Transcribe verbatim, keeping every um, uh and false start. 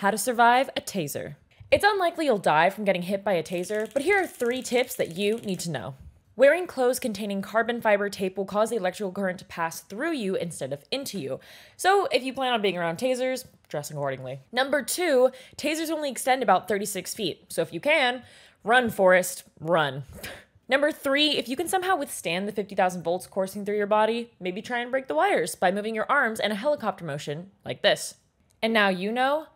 How to survive a taser. It's unlikely you'll die from getting hit by a taser, but here are three tips that you need to know. Wearing clothes containing carbon fiber tape will cause the electrical current to pass through you instead of into you. So if you plan on being around tasers, dress accordingly. Number two, tasers only extend about thirty-six feet. So if you can, run, Forrest, run. Number three, if you can somehow withstand the fifty thousand volts coursing through your body, maybe try and break the wires by moving your arms in a helicopter motion like this. And now you know